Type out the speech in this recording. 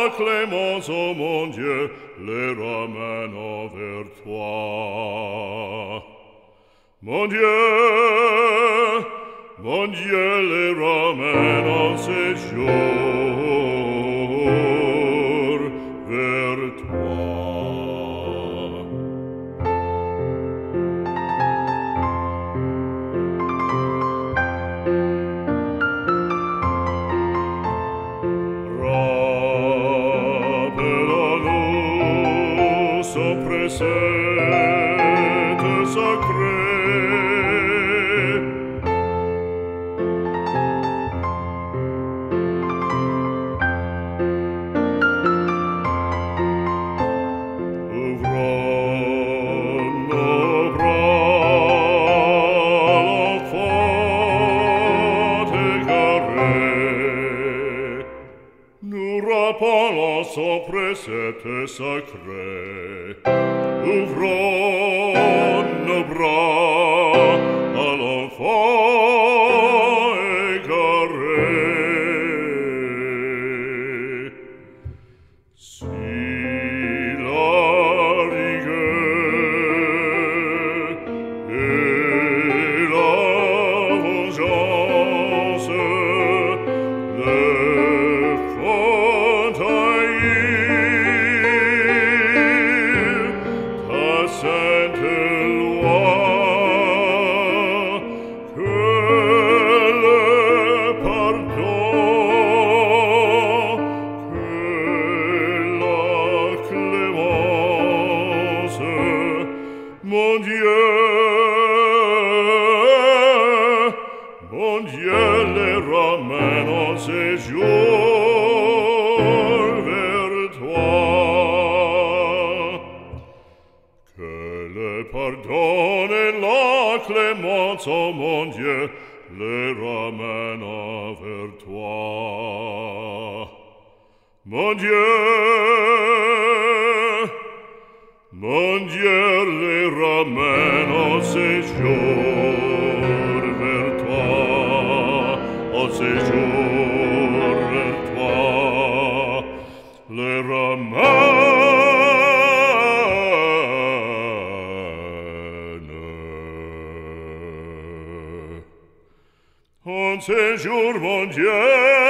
ta clémence, ô mon Dieu, les ramène envers toi. Mon Dieu, les ramène en ces jours vers toi. Rappelle-nous ce précepte sacré. Rappelons son précepte sacré, ouvrons nos bras à l'enfant égaré. Si la rigueur et la vengeance mon Dieu les ramène en ces jours vers toi. Que le pardon et la clémence, ô mon Dieu, les ramène vers toi. Mon Dieu les ramène en ces jours vers toi, en ces jours vers toi, les ramène en ces jours, mon Dieu.